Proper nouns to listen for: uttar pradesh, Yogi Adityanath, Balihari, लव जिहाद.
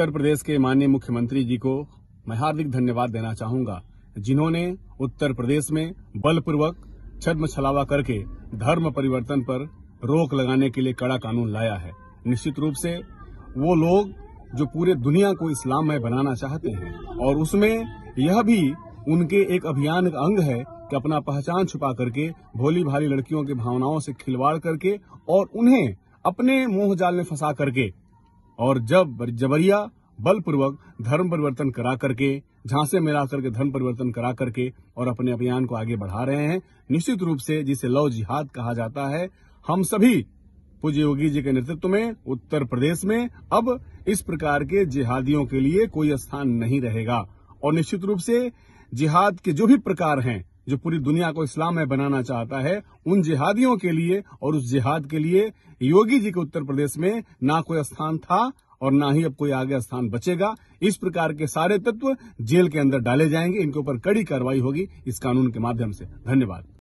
उत्तर प्रदेश के माननीय मुख्यमंत्री जी को मैं हार्दिक धन्यवाद देना चाहूंगा, जिन्होंने उत्तर प्रदेश में बलपूर्वक छद्म छलावा करके धर्म परिवर्तन पर रोक लगाने के लिए कड़ा कानून लाया है। निश्चित रूप से वो लोग जो पूरे दुनिया को इस्लाममय बनाना चाहते हैं, और उसमें यह भी उनके एक अभियान का अंग है कि अपना पहचान छुपा करके भोली भाली लड़कियों की भावनाओं से खिलवाड़ करके और उन्हें अपने मोह जाल में फंसा करके और जब जबरिया बलपूर्वक धर्म परिवर्तन करा करके, झांसे में ला करके धर्म परिवर्तन करा करके और अपने अभियान को आगे बढ़ा रहे हैं। निश्चित रूप से जिसे लव जिहाद कहा जाता है, हम सभी पूज्य योगी जी के नेतृत्व में उत्तर प्रदेश में अब इस प्रकार के जिहादियों के लिए कोई स्थान नहीं रहेगा। और निश्चित रूप से जिहाद के जो भी प्रकार हैं, जो पूरी दुनिया को इस्लाम में बनाना चाहता है, उन जिहादियों के लिए और उस जिहाद के लिए योगी जी के उत्तर प्रदेश में ना कोई स्थान था और ना ही अब कोई आगे स्थान बचेगा। इस प्रकार के सारे तत्व जेल के अंदर डाले जाएंगे, इनके ऊपर कड़ी कार्रवाई होगी इस कानून के माध्यम से। धन्यवाद।